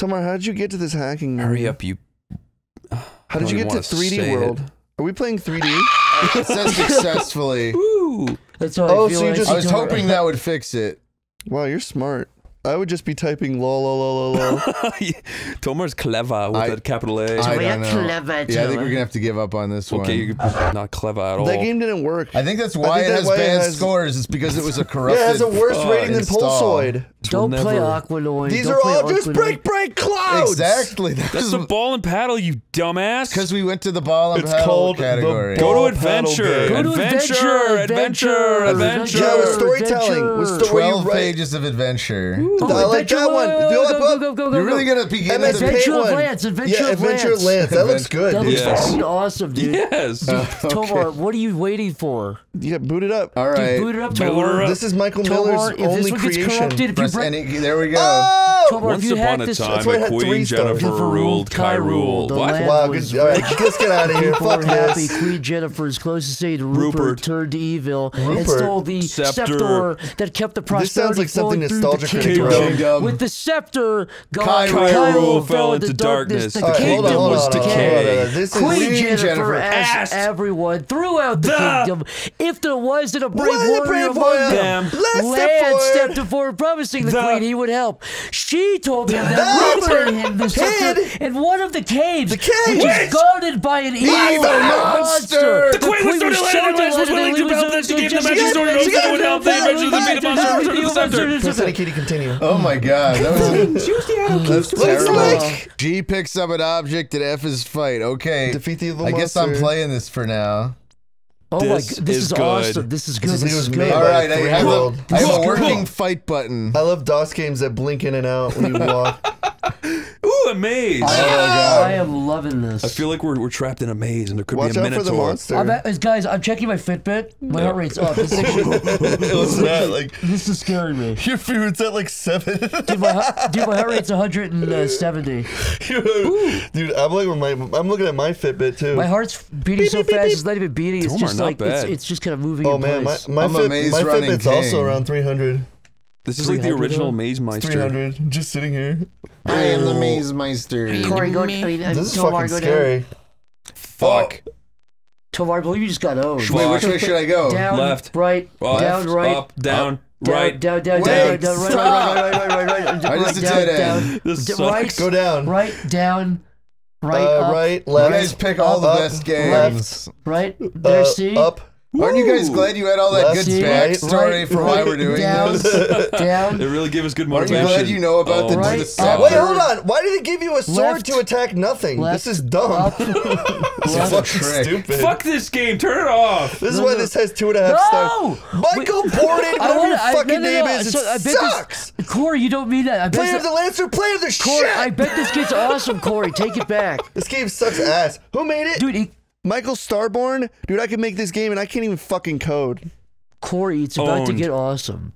Tamar, how did you get to this hacking room? Hurry up, you... How did you get to 3D World? Are we playing 3D? It says successfully. Woo! That's what I feel so you like. Just I was hoping that would fix it. Wow, you're smart. I would just be typing lol lol lol lol. Tomar's clever with that capital A. We're clever. Yeah, I think we're gonna have to give up on this one. Okay, you're not clever at all. That game didn't work. I think that's why it has bad scores. It's because it was a corrupted. Yeah, it has a worse rating than Pulsoid. Don't play Aqualoid. These are all just break clouds. Exactly. That's the ball and paddle, you dumbass. Because we went to the ball and paddle category. Go to adventure. Adventure. Yeah, with storytelling. 12 pages of adventure. I like that one. Go. You're really gonna be getting Adventure of Lance. That looks good. That looks fucking awesome, dude. Yes. Tomar, what are you waiting for? Yeah, boot it up. All right. Dude, boot it up, Tomar. This is Michael Miller's only creation. There we go. Tomar, once upon a time, the Queen Jennifer ruled, Kai ruled. Wow. Let's get out of here. Fuck this. Queen Jennifer's closest aide, Rupert, turned evil and stole the scepter that kept the prosperity. This sounds like something nostalgic. With the scepter, Kyrie fell into darkness. The kingdom was decayed. Queen Jennifer asked everyone throughout the kingdom if there wasn't a brave warrior among them. Lance stepped forward, promising the queen he would help. She told him that Rupert hid the scepter in one of the caves, which is guarded by an evil monster. The queen was willing to help them. She gave them magic sword and no one would help. They eventually defeated the monster and the scepter. Oh my god, that was terrible. Like, G picks up an object and F is fight. Okay, defeat the evil monster. I guess I'm playing this for now. Oh this my god, this is awesome. This is good. This is good. Alright, I have a working fight button. I love DOS games that blink in and out when you walk. Ooh, a maze! I am loving this. I feel like we're trapped in a maze and there could be a minotaur. Watch out for the monster. Guys, I'm checking my Fitbit. My heart rate's up. This is not like this is scaring me. Your food's at like 7. Dude, my heart rate's 170. Dude, I'm like I'm looking at my Fitbit too. My heart's beating so fast it's not even beating. It's just like it's just kind of moving. Oh man, my Fitbit's also around 300. This is like the original Maze Meister. 300, just sitting here. I am the Maze Meister. Corey, go. This is fucking scary. Fuck. Tomar, I believe you just got owned. Wait, which way should I go? Down, left, right, down, right, up, down, right, down, right, right. I just did it. Right, go down, right, down. Right, right, left. You guys pick all the best games. Right, there, see? Up. Aren't you guys glad you had all that good backstory for why we're doing this? Down. It really gave us good motivation. Aren't you glad you know about the scepter? Wait, hold on. Why did it give you a sword to attack nothing? This is dumb. This is fucking stupid. Fuck this game. Turn it off. This is why this has 2.5 stars. Michael Borden, whatever your fucking name is, it sucks. Corey, you don't mean that. Player of the Lancer, player of the shit. I bet this game's awesome, Corey. Take it back. This game sucks ass. Who made it? Dude, Michael Starborn? Dude, I can make this game and I can't even fucking code. Corey, it's about to get awesome.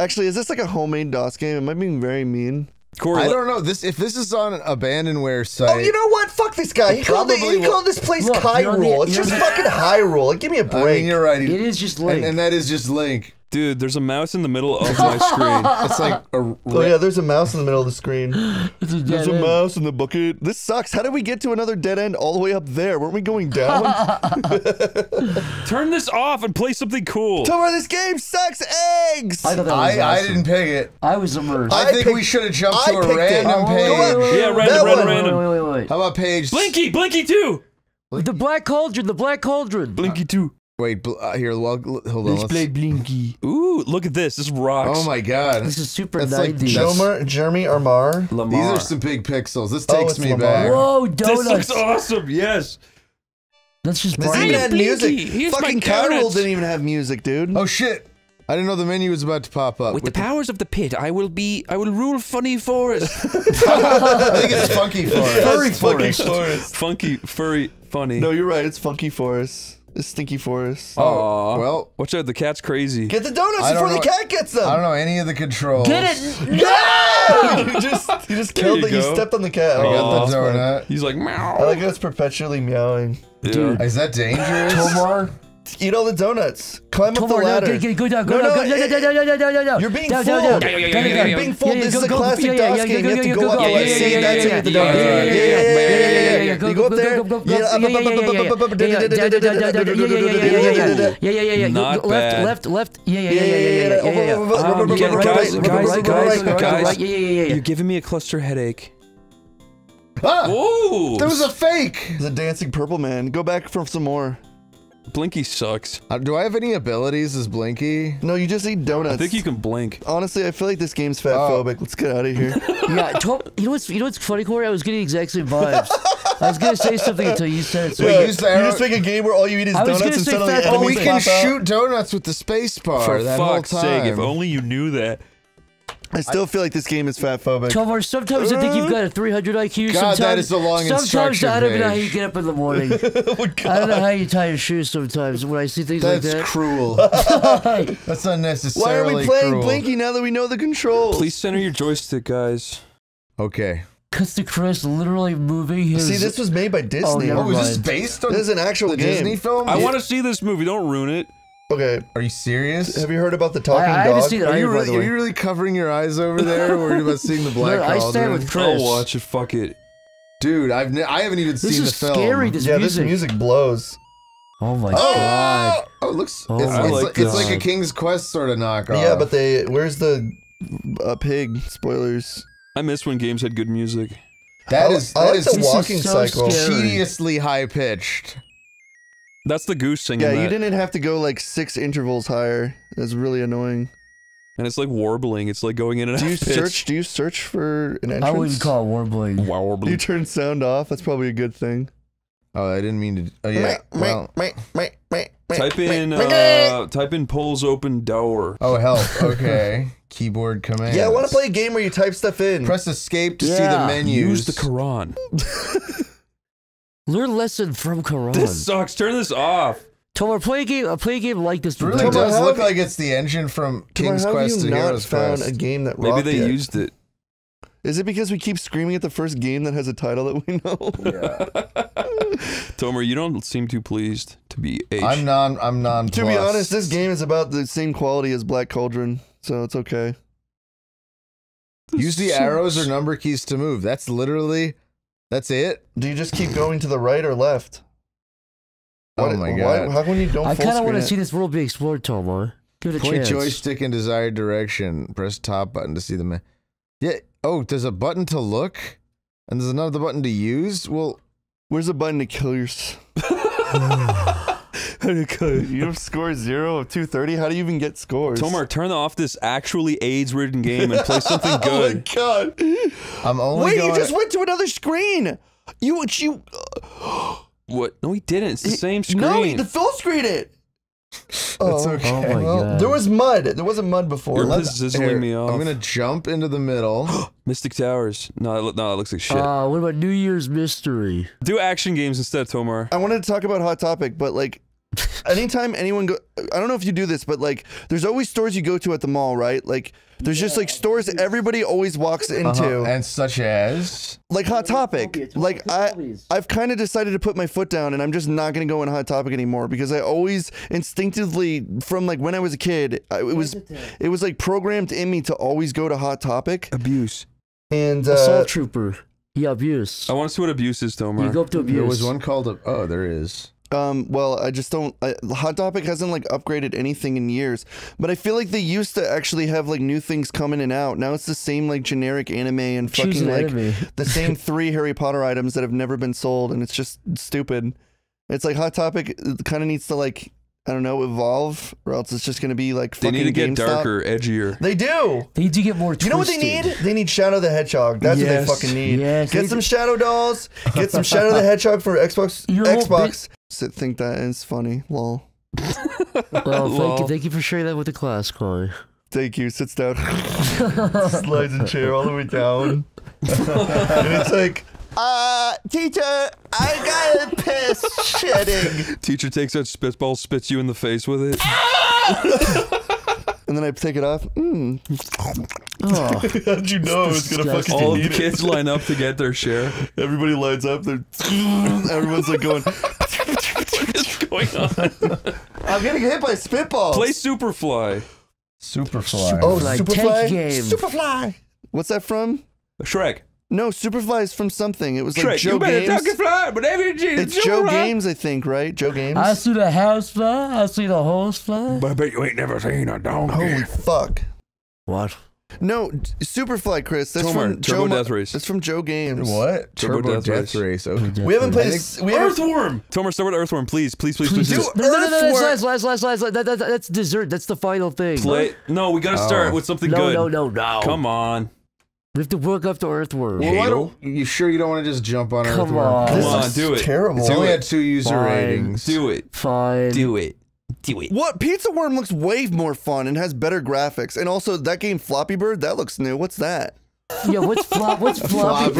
Actually, is this like a homemade DOS game? Am I being very mean? Corey, I don't know. If this is on an abandonware site... Oh, you know what? Fuck this guy. He called this place Hyrule. It's just fucking Hyrule. Like, give me a break. I mean, you're right. It is just Link. And that is just Link. Dude, there's a mouse in the middle of my screen. It's like a... Oh yeah, there's a mouse in the middle of the screen. There's a mouse in the bucket. This sucks. How did we get to another dead end all the way up there? Weren't we going down? Turn this off and play something cool. Tell me this game sucks eggs! I thought that was awesome. I didn't pick it. I was immersed. I think we should have jumped to a random page. Yeah, random. Wait. How about page... Blinky 2! The Black Cauldron, Blinky 2. Wait, here, hold on. Let's play Blinky. Ooh, look at this. This rocks. Oh my god. This is super 90s. Like Jeremy Lamar. These are some big pixels. This takes me back. Whoa, donuts. This looks awesome, yes. That's just brilliant. This didn't have music. Fucking Carol didn't even have music, dude. Oh shit. I didn't know the menu was about to pop up. With the powers of the pit, I will rule funny forest. I think it's funky forest. Furry forest. Funky, furry, funny. No, you're right. It's funky forest. It's stinky forest. Oh well, watch out! The cat's crazy. Get the donuts before the cat gets them. I don't know any of the controls. Get it! No! you just killed it. You stepped on the cat. I got the donut. He's like meow. I like how it's perpetually meowing. Dude, is that dangerous? Tomar, Eat all the donuts. Climb up the ladder. Go down, go down, go down. You're being fooled. You're being fooled. This is a classic DOS game. You have to go up. See, that's it. Yeah. You go up there. Yeah. Not bad. Left. Yeah. Guys. You're giving me a cluster headache. Ah! Ooh! There was a fake! The dancing purple man. Go back for some more. Blinky sucks. Do I have any abilities as Blinky? No, you just eat donuts. I think you can blink. Honestly, I feel like this game's fatphobic. Oh. Let's get out of here. Yeah, you know what's funny, Corey? I was getting exact same vibes. I was gonna say something until you said it. So wait, you just make a game where all you eat is donuts and suddenly enemies pop out? Oh, we can shoot donuts with the space bar. For fuck's sake, if only you knew that. I still feel like this game is fatphobic. Tovar, sometimes I think you've got a 300 IQ. God, sometimes, that is a long instruction. Sometimes I don't know how you get up in the morning. Oh, I don't know how you tie your shoes sometimes when I see things like that. That's cruel. That's unnecessarily cruel. Why are we playing Blinky now that we know the controls? Please center your joystick, guys. Okay. Cuts to Chris literally moving his... See, this was made by Disney. Oh, yeah, was this based on... This is an actual Disney film? I want to see this movie. Don't ruin it. Okay. Are you serious? Have you heard about the talking dog? Are you really covering your eyes over there? Worried about seeing the black cauldron? I stand with Chris. I'll watch it. Fuck it. Dude, I haven't even seen the film. This is scary, this music. Yeah, this music blows. Oh my god. Oh, it looks... it's like a King's Quest sort of knockoff. Yeah, but they... Where's the... pig? Spoilers. I miss when games had good music. That is the walking cycle. Tediously high-pitched. That's the goose singing. Yeah, you didn't have to go like 6 intervals higher. That's really annoying. And it's like warbling. It's like going in and out. Do you search for an entrance? I wouldn't call it warbling. Wow, warbling. Do you turn sound off? That's probably a good thing. Oh, I didn't mean to. Oh yeah. Well, type in polls open door. Oh hell. Okay. Keyboard commands. Yeah, I want to play a game where you type stuff in. Press escape to see the menus. Use the Quran. Learn lesson from Quran. This sucks. Turn this off. Tovar, play a game like this. It really does look like it's the engine from King's Quest to Heroes Quest. A game that maybe they used it. Is it because we keep screaming at the first game that has a title that we know? Yeah. Tomer, you don't seem too pleased to be H. I'm non. To be honest, this game is about the same quality as Black Cauldron, so it's okay. Use the arrows or number keys to move. That's literally. That's it? Do you just keep going to the right or left? Oh my god. How come you don't full screen it? I kind of want to see this world be explored, Tovar. Give it a chance. Point joystick in desired direction. Press top button to see the map. Yeah. Oh, there's a button to look? And there's another button to use? Well, where's the button to kill yourself? You have score 0 of 230. How do you even get scores? Tomer, turn off this actually AIDS-ridden game and play something good. Oh my god! Wait, you just went to another screen. What? No, he didn't. It's the same screen. No, he full screen it. That's okay. Oh my god. There was mud. There wasn't mud before. You're zizzling me off. I'm gonna jump into the middle. Mystic Towers. No, that looks like shit. What about New Year's Mystery? Do action games instead, Tomer. I wanted to talk about Hot Topic, but like. Anytime anyone go, I don't know if you do this, but like, there's always stores you go to at the mall, right? Like, there's just like stores that everybody always walks into, and such as like Hot Topic. Like I've kind of decided to put my foot down, and I'm just not gonna go in Hot Topic anymore because I always instinctively, from like when I was a kid, it was like programmed in me to always go to Hot Topic. Abuse and Assault Trooper. Yeah, abuse. I want to see what abuse is, Tomer. You go up to abuse. There was one called. Oh, there is. Well, I just don't. Hot Topic hasn't like upgraded anything in years, but I feel like they used to actually have like new things coming and out. Now it's the same like generic anime and fucking like the same 3 Harry Potter items that have never been sold, and it's just stupid. It's like Hot Topic kind of needs to like I don't know evolve, or else it's just gonna be like fucking. They need to get darker, edgier. They do. They need to get more. Twisted. You know what they need? They need Shadow the Hedgehog. That's what they fucking need. Yes. Get some Shadow dolls. Get some Shadow the Hedgehog for Xbox. Think that is funny, lol. Thank you for sharing that with the class, Corey. Thank you. Sits down, slides a chair all the way down, and it's like, teacher, I got a piss shitting. Teacher takes out spitball, spits you in the face with it, and then I take it off. How'd you know it was gonna fucking all the kids line up to get their share. Everybody lines up. Everyone's like going. going on? I'm getting hit by spitballs. Play Superfly. Superfly. Oh, like Superfly? Game. Superfly. What's that from? Shrek. No, Superfly is from something. It was like Shrek. Joe Games. It's Joe Games, I think, right? Joe Games. I see the house fly. I see the horse fly. But I bet you ain't never seen a donkey. Holy fuck! What? No, Superfly, Chris. That's from Turbo Death Race. That's from Joe Games. What? Turbo Death Race. Okay. We haven't played. Earthworm. Tomer, start with Earthworm, please, please, please, please. No, that's dessert. That's the final thing. Play. No, we gotta start with something good. No. Come on. We have to work up to Earthworm. Well, why don't you sure you don't want to just jump on Earthworm? Come on, do it. Terrible. It's only had 2 user ratings. Do it. Fine. Do it. Do it. What? Pizza Worm looks way more fun and has better graphics. And also that game Floppy Bird, that looks new. What's that? Yeah, what's Floppy Bird? Floppy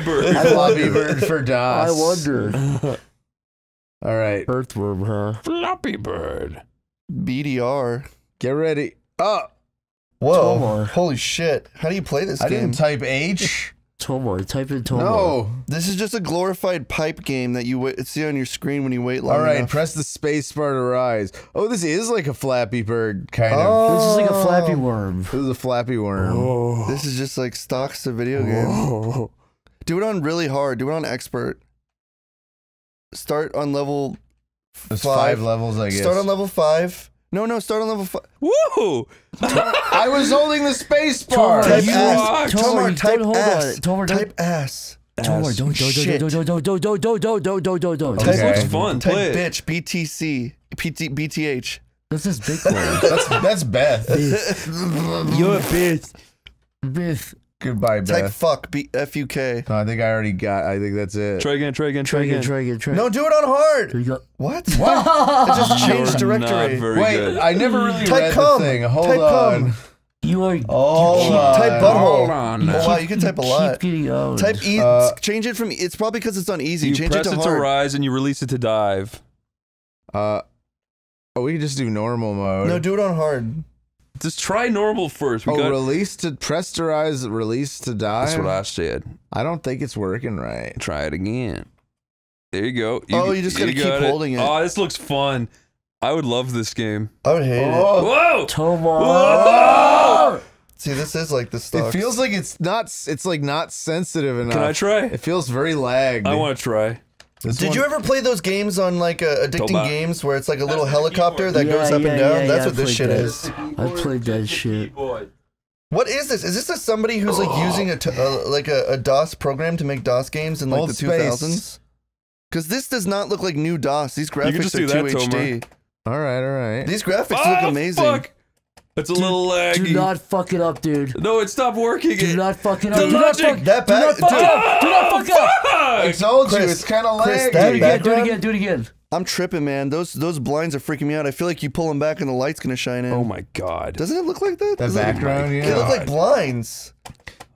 Bird. Floppy Bird for DOS. I wonder. All right. Earthworm, huh? Floppy Bird. BDR. Get ready. Up. Whoa! Tomar. Holy shit! How do you play this game? I didn't type H. Tomar, type in Tomar. No, this is just a glorified pipe game that you see on your screen when you wait long enough. Press the space bar to rise. Oh, this is like a Flappy Bird kind of. This is like a Flappy Worm. This is a Flappy Worm. Oh. This is just like stocks to video game. Oh. Do it on really hard. Do it on expert. Start on level. There's 5 levels, I guess. Start on level 5. No, start on level 5. Woo! I was holding the space bar. Type ass. Tomar, type ass. Tomar, type ass. Tomar, don't. This looks fun. Type bitch. BTC. BTH. This is big one. That's Beth. You're a bitch. Beth. Goodbye, Beth. Type fuck. F-U-K. I think I already got. I think that's it. Try again. No, do it on hard. What? I just changed directory. Wait, I never really read the thing. Hold on. You are. Type butthole. Hold on. Oh, wow, you can type a lot. Type E. Change it from. It's probably because it's on easy. You change it to hard. You press it to rise and you release it to dive. Oh, we can just do normal mode. No, do it on hard. Just try normal first. We release to press to rise, release to die. That's what I said. I don't think it's working right. Try it again. There you go. You just gotta keep holding it. Oh, this looks fun. I would love this game. I would hate it. Whoa! Tomar! Whoa! See, this is like the stuff. It feels like it's not. It's like not sensitive enough. Can I try? It feels very lagged. I want to try. Did you ever play those games on like addicting games where it's like a little helicopter that goes up and down? That's what this shit is. I played that shit. What is this? Is this a somebody who's like using a DOS program to make DOS games in like the 2000s? Because this does not look like new DOS. These graphics are 2HD. All right. These graphics look amazing. Fuck. It's a little laggy. Do not fuck it up, dude. No, it stopped working. Do not fuck it up. Do not fuck it up. I told you, it's kind of laggy. Do it again. I'm tripping, man. Those blinds are freaking me out. I feel like you pull them back and the light's gonna shine in. Oh my god. Doesn't it look like that? The background, yeah. They look like blinds.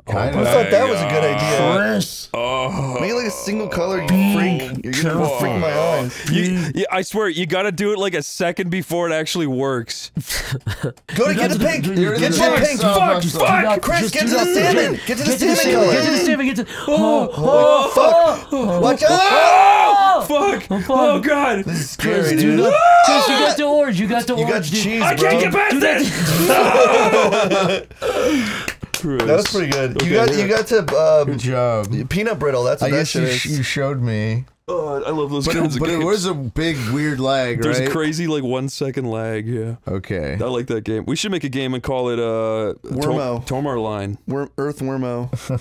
Kind of. I thought that was a good idea. Chris. Oh. Make it like a single color, you freak. You're gonna freak my eyes. I swear, you gotta do it like a second before it actually works. Go to get the pink! Get to the pink! Fuck! Chris, get to the salmon! Get to the salmon color! Get to the salmon! Get to the salmon! Oh, fuck! Watch out! Oh, fuck! Oh, god! This is scary, dude. Chris, you got the orange! You got the orange! You got cheese, bro! I can't get past this! That was pretty good. Okay, you got to good job. Peanut brittle. That's what that shit is. You showed me. Oh, I love those kinds of games. But it was a big weird lag, right? There's a crazy like 1 second lag. Yeah. Okay. I like that game. We should make a game and call it Wormo. Tomar Line. Earth Wormo.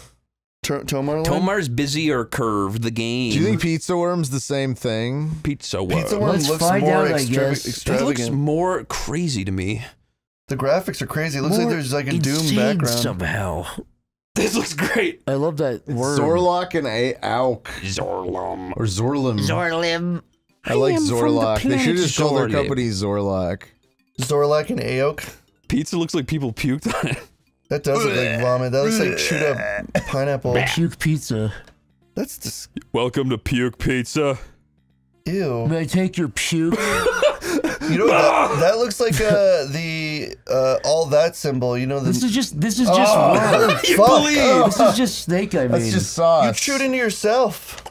Tomar Line? Tomar's busy or curve the game. Do you think Pizza Worm's the same thing? Pizza Worm looks more extravagant. It looks more crazy to me. The graphics are crazy. It looks like there's like a Doom background. Somehow. This looks great. I love that word. Zorlock and Auk. Zorlum. Or Zorlim. Zorlim. I like Zorlock. They should just call their company Zorlock. Zorlock and Auk. Pizza looks like people puked on it. That does look like vomit. That looks like chewed up pineapple. Puke pizza. That's disgusting. Welcome to Puke Pizza. Ew. May I take your puke? You know that looks like the all that symbol. You know this is just water. You believe this is just snake. I mean, that's just sauce. You chewed into yourself.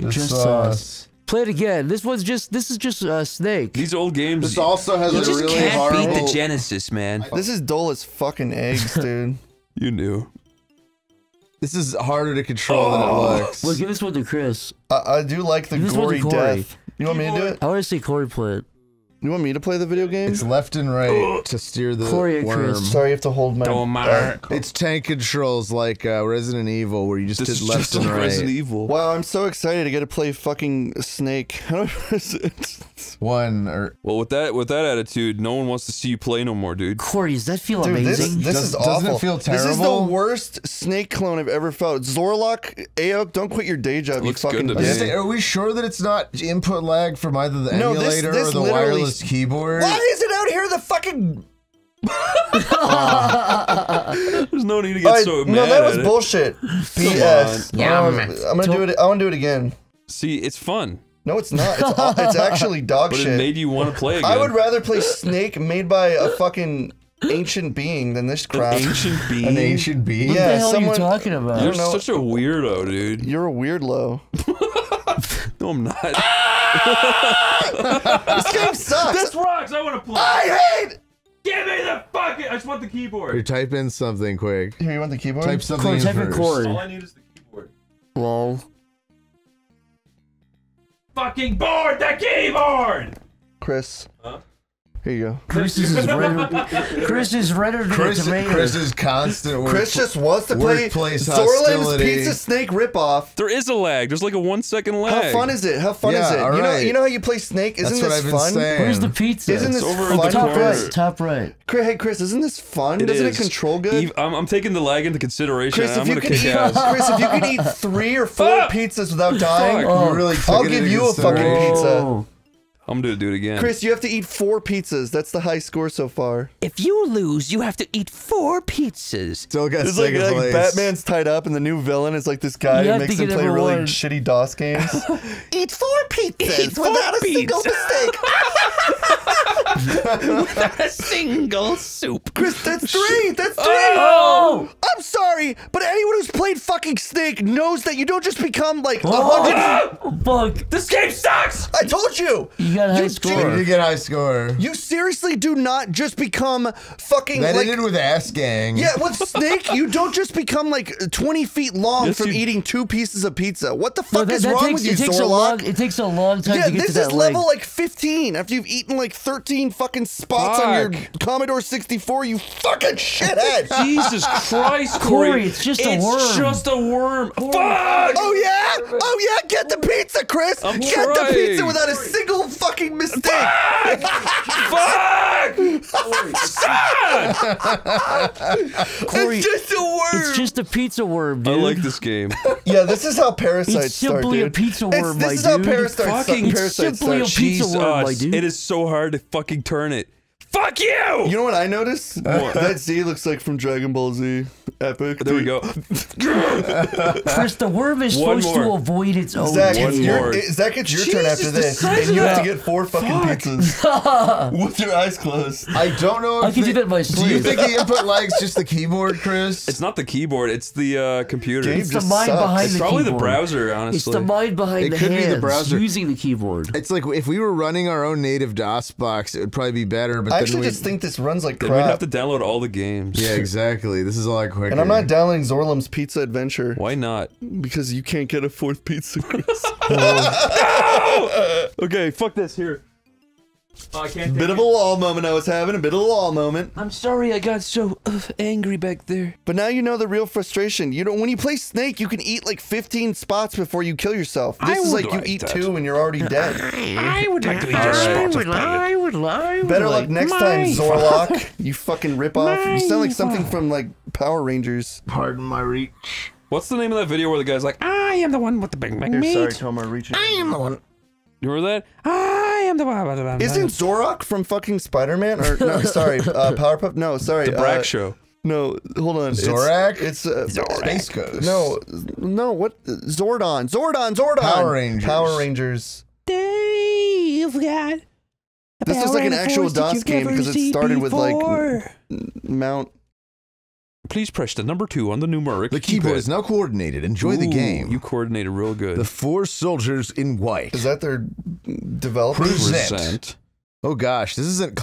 Just sauce. Play it again. This is just Snake. These old games. This also has a really hard. You just can't beat the Genesis, man. This is dull as fucking eggs, dude. You knew. This is harder to control than it looks. Well, give this one to Chris. I do like the gory death. You want me to do it? I want to see Corey play it. You want me to play the video game? It's left and right to steer the worm. Sorry, you have to hold my... it's tank controls like Resident Evil, where you just did left and right. Resident Evil. Wow, I'm so excited. I got to play fucking Snake. How do I press it? Well, with that attitude, no one wants to see you play no more, dude. Corey, does that feel amazing? This is awful. Doesn't it feel terrible? This is the worst Snake clone I've ever felt. Zorlock, Aop, don't quit your day job. You fucking dick. Are we sure that it's not input lag from either the emulator or the wireless keyboard? Why is it out here the fucking... There's no need to get so mad. No, that was bullshit. BS. Yeah, I want to do it again. See, it's fun. No, it's not. It's actually dog shit. But it made you want to play again. I would rather play Snake made by a fucking ancient being than this crap. An ancient being? An ancient being? What the hell are you talking about? You're such a weirdo, dude. You're a weirdo. No, I'm not. This game sucks! This rocks! I wanna play! I hate! Give me the fucking... I just want the keyboard! Here, type in something quick. Here, you want the keyboard? Type something in first. All I need is the keyboard. Lol. Fucking board the keyboard! Chris. Huh? Here you go. Chris is redder than a tomato. Chris is constant work. Chris just wants to play Zorland's Pizza Snake ripoff. There is a lag. There's like a 1 second lag. How fun is it? How fun is it? You know, you know how you play Snake? Isn't this fun? Where's the pizza? Isn't this fun? Top right. Top right. Hey Chris, isn't this fun? Doesn't it control good? I'm taking the lag into consideration. Chris, if you could eat 3 or 4 pizzas without dying, I'll give you a fucking pizza. I'm gonna do it again. Chris, you have to eat 4 pizzas. That's the high score so far. If you lose, you have to eat 44 pizzas. Still got second place. Like Batman's tied up, and the new villain is like this guy who makes him play really shitty DOS games. Eat 4 pizzas without a single mistake. Without a single soup. Chris, that's 3. That's 3. Oh! I'm sorry, but anyone who's played fucking Snake knows that you don't just become like 100. Fuck. This game sucks. I told you. You get a high score. You seriously do not just become fucking like... That ended with Ass Gang. Yeah, with Snake, you don't just become like 20 feet long from eating 2 pieces of pizza. What the fuck is wrong with you, Zorlock? It takes a long time to get to that leg. Yeah, this is level like 15 after you've eaten like 13 fucking spots on your Commodore 64, you fucking shithead. Jesus Christ, Corey. It's just a worm. It's just a worm. Fuck! Oh yeah? Oh yeah, get the pizza, Chris! Get the pizza without a single fucking mistake! Fuck! Fuck! Corey, it's just a worm! It's just a pizza worm, dude. I like this game. Yeah, this is how parasites start, dude. It's simply a pizza worm, my dude. This is how parasites start. It's simply a pizza worm, my dude. It is so hard to fucking turn it. Fuck you! You know what I noticed? What? That Z looks like from Dragon Ball Z. Epic. There we go. Chris, the worm is supposed to avoid its own. Zach, it's your turn after this, and you have to get 4 fucking pizzas. With your eyes closed. I don't know if I can do that in my sleep. Do you think the input lag's just the keyboard, Chris? It's not the keyboard, it's the computer. It's the mind behind the keyboard. It's probably the browser, honestly. It's the mind behind the hands. It could be the browser. Using the keyboard. It's like, if we were running our own native DOS box, it would probably be better, but I actually just think this runs like crap. We'd have to download all the games. Yeah, exactly. This is all I quicker. And I'm not downloading Zorlam's Pizza Adventure. Why not? Because you can't get a 4th pizza, Chris. No! Okay, fuck this, here. Oh, I can't bit of a wall moment I was having, a bit of a wall moment. I'm sorry I got so angry back there. But now you know the real frustration. You don't. When you play Snake, you can eat like 15 spots before you kill yourself. This is like you eat 2 and you're already dead. I would like to eat your spots. Better luck next time, Zorlock. You fucking ripoff. You sound like something from like Power Rangers. Pardon my reach. What's the name of that video where the guy's like, I am the one with the big meat. Sorry, Tom, I'm reaching. I am the one. You remember that? I am the one. Isn't Zorok from fucking Spider-Man? Or no, sorry, Powerpuff? No, sorry. The Brack Show. No, hold on. Zorak? It's Space Ghost. No, what? Zordon. Power Rangers. They've got. This is like an actual DOS game because it started with like Mount. Please press the number 2 on the numeric The keyboard is now coordinated. Enjoy the game. You coordinated real good. The four soldiers in white. Is that their developer? Present. Oh gosh, this isn't a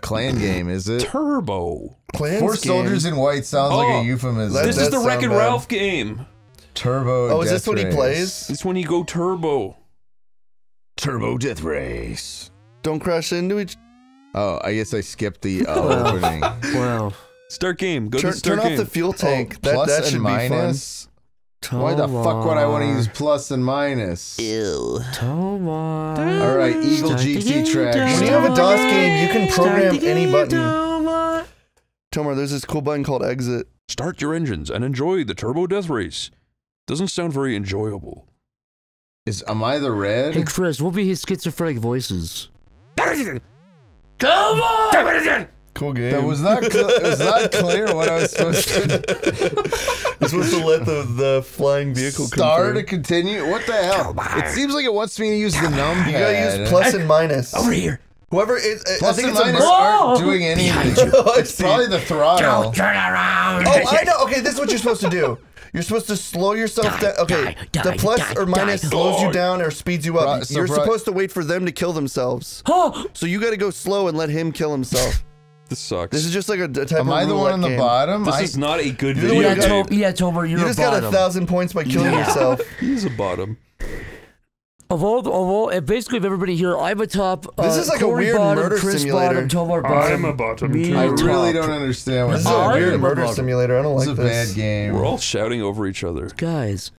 clan game, is it? Turbo. Clans four game. Soldiers in white sounds like a euphemism. This is the Wreck-It Ralph game. Turbo Death Race. Oh, is this what he plays? It's when you go turbo. Turbo Death Race. Don't crash into each... Oh, I guess I skipped the opening. Wow. Start game. Go to start game. Turn off the fuel tank. Oh, that should minus. Be fun. Tomar. Why the fuck would I want to use plus and minus? Ew. Tomar. Alright, Eagle GT track. When you have a DOS game, you can program any button. Tomar, there's this cool button called exit. Start your engines and enjoy the Turbo Death Race. Doesn't sound very enjoyable. Am I the red? Hey Chris, what would be his schizophrenic voices? Come on! Cool game. That was not it was not clear what I was supposed to do. I'm supposed to let the flying vehicle start to continue. What the hell? It seems like it wants me to use the numpad. You gotta use plus and minus. Over here. Whoever is plus and minus aren't doing anything. It's probably the throttle. Don't turn around. Oh, I know. Okay, this is what you're supposed to do. You're supposed to slow yourself down. Okay, the plus or minus slows you down or speeds you up. You're supposed to wait for them to kill themselves. So you gotta go slow and let him kill himself. This sucks. This is just like a type of roulette game. Am I the one on the bottom? This is not a good video game. Yeah, Tomer, you're a bottom. You just got 1,000 points by killing yourself. He's a bottom. Of all, basically of everybody here, I'm a top. This is like Corey a weird bottom, murder Chris simulator. Bottom, bottom, I'm a bottom too. I really don't understand what this is. This is a weird murder simulator. I don't like this. It's a bad game. We're all shouting over each other. Guys,